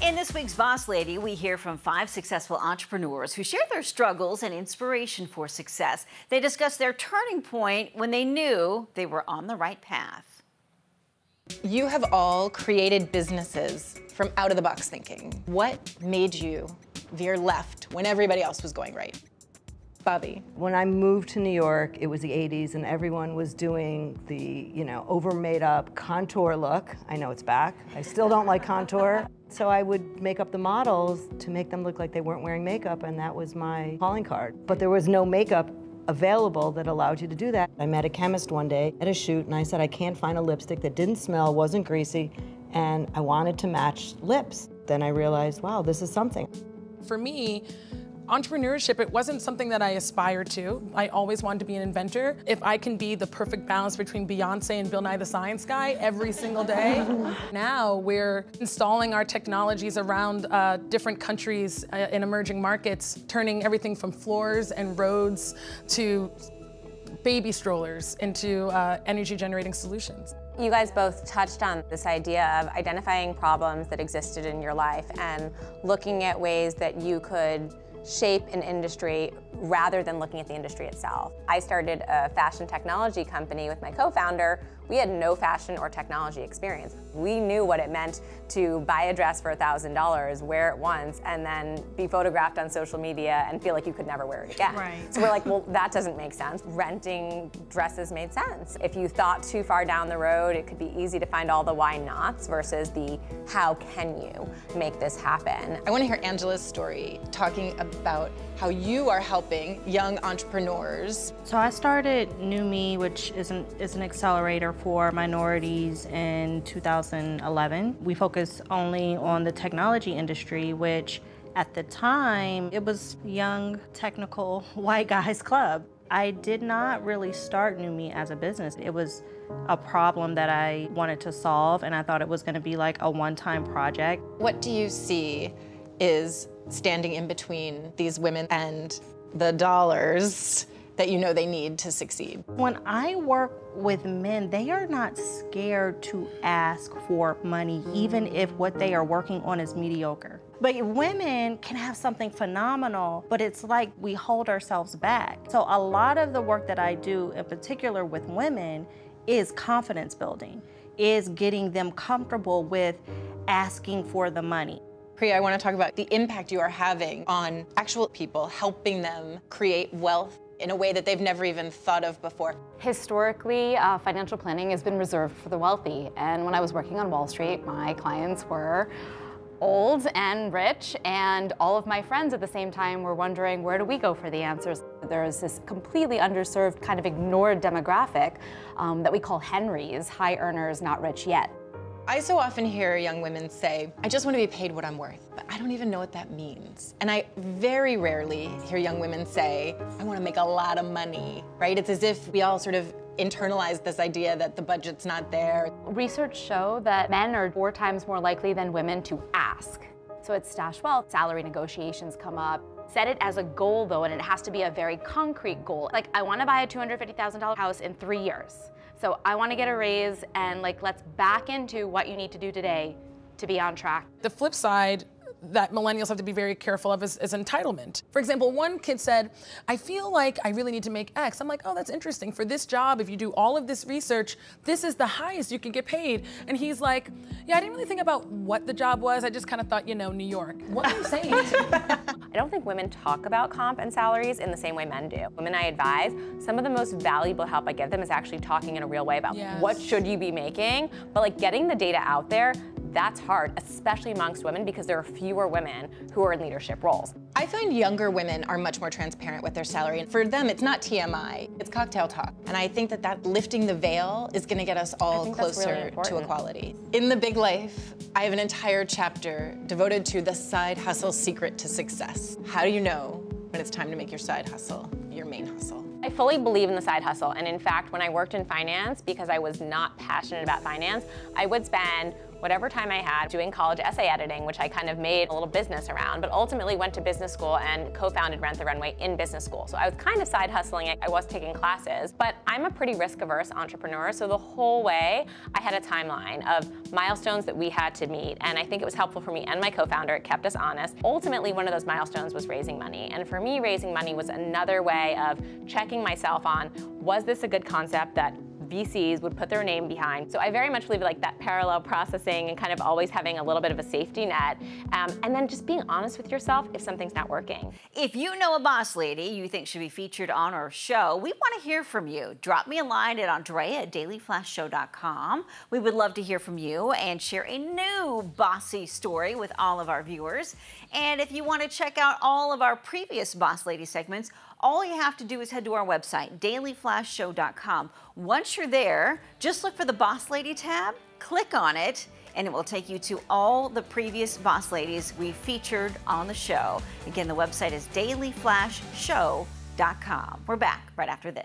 In this week's Boss Lady, we hear from 5 successful entrepreneurs who share their struggles and inspiration for success. They discuss their turning point when they knew they were on the right path. You have all created businesses from out-of-the-box thinking. What made you veer left when everybody else was going right? Bobby. When I moved to New York, it was the 80s, and everyone was doing the, over-made-up contour look. I know it's back. I still don't like contour. So I would make up the models to make them look like they weren't wearing makeup, and that was my calling card. But there was no makeup available that allowed you to do that. I met a chemist one day at a shoot, and I said, I can't find a lipstick that didn't smell, wasn't greasy, and I wanted to match lips. Then I realized, wow, this is something. For me, entrepreneurship, it wasn't something that I aspired to. I always wanted to be an inventor. If I can be the perfect balance between Beyoncé and Bill Nye the Science Guy every single day. Now we're installing our technologies around different countries in emerging markets, turning everything from floors and roads to baby strollers into energy-generating solutions. You guys both touched on this idea of identifying problems that existed in your life and looking at ways that you could shape an industry rather than looking at the industry itself. I started a fashion technology company with my co-founder. We had no fashion or technology experience. We knew what it meant to buy a dress for $1,000, wear it once, and then be photographed on social media and feel like you could never wear it again. Right. So we're like, well, that doesn't make sense. Renting dresses made sense. If you thought too far down the road, it could be easy to find all the why nots versus the how can you make this happen. I want to hear Angela's story talking about how you are helping young entrepreneurs. So I started NewMe, which is an accelerator for minorities in 2011. We focused only on the technology industry, which at the time, it was young, technical, white guys club. I did not really start NewMe as a business. It was a problem that I wanted to solve, and I thought it was gonna be like a one-time project. What do you see is standing in between these women and the dollars that you know they need to succeed? When I work with men, they are not scared to ask for money, even if what they are working on is mediocre. But women can have something phenomenal, but it's like we hold ourselves back. So a lot of the work that I do, in particular with women, is confidence building, is getting them comfortable with asking for the money. Priya, I want to talk about the impact you are having on actual people, helping them create wealth in a way that they've never even thought of before. Historically, financial planning has been reserved for the wealthy. And when I was working on Wall Street, my clients were old and rich, and all of my friends at the same time were wondering, where do we go for the answers? There's this completely underserved, kind of ignored demographic that we call Henrys, high earners, not rich yet. I so often hear young women say, I just want to be paid what I'm worth, but I don't even know what that means. And I very rarely hear young women say, I want to make a lot of money, right? It's as if we all sort of internalize this idea that the budget's not there. Research shows that men are 4 times more likely than women to ask. So at Stash Wealth, salary negotiations come up. Set it as a goal though, and it has to be a very concrete goal. Like, I want to buy a $250,000 house in 3 years. So I want to get a raise, and like, let's back into what you need to do today to be on track. The flip side that millennials have to be very careful of is entitlement. For example, one kid said, I feel like I really need to make X. I'm like, oh, that's interesting. For this job, if you do all of this research, this is the highest you can get paid. And he's like, yeah, I didn't really think about what the job was. I just kind of thought, New York. What are you saying? I don't think women talk about comp and salaries in the same way men do. Women I advise, some of the most valuable help I give them is actually talking in a real way about what should you be making, but like getting the data out there, that's hard, especially amongst women, because there are fewer women who are in leadership roles. I find younger women are much more transparent with their salary. For them, it's not TMI, it's cocktail talk. And I think that lifting the veil is gonna get us all closer to equality. In The Big Life, I have an entire chapter devoted to the side hustle secret to success. How do you know when it's time to make your side hustle your main hustle? I fully believe in the side hustle. And in fact, when I worked in finance, because I was not passionate about finance, I would spend whatever time I had doing college essay editing, which I kind of made a little business around, but ultimately went to business school and co-founded Rent the Runway in business school. So I was kind of side hustling it. I was taking classes, but I'm a pretty risk-averse entrepreneur. So the whole way I had a timeline of milestones that we had to meet. And I think it was helpful for me and my co-founder. It kept us honest. Ultimately, one of those milestones was raising money. And for me, raising money was another way of checking myself on, was this a good concept that VCs would put their name behind? So I very much believe like that parallel processing and kind of always having a little bit of a safety net. And then just being honest with yourself if something's not working. If you know a boss lady you think should be featured on our show, we want to hear from you. Drop me a line at Andrea@dailyflashshow.com. We would love to hear from you and share a new bossy story with all of our viewers. And if you want to check out all of our previous Boss Lady segments, all you have to do is head to our website, dailyflashshow.com. Once you're there, just look for the Boss Lady tab, click on it, and it will take you to all the previous Boss Ladies we featured on the show. Again, the website is dailyflashshow.com. We're back right after this.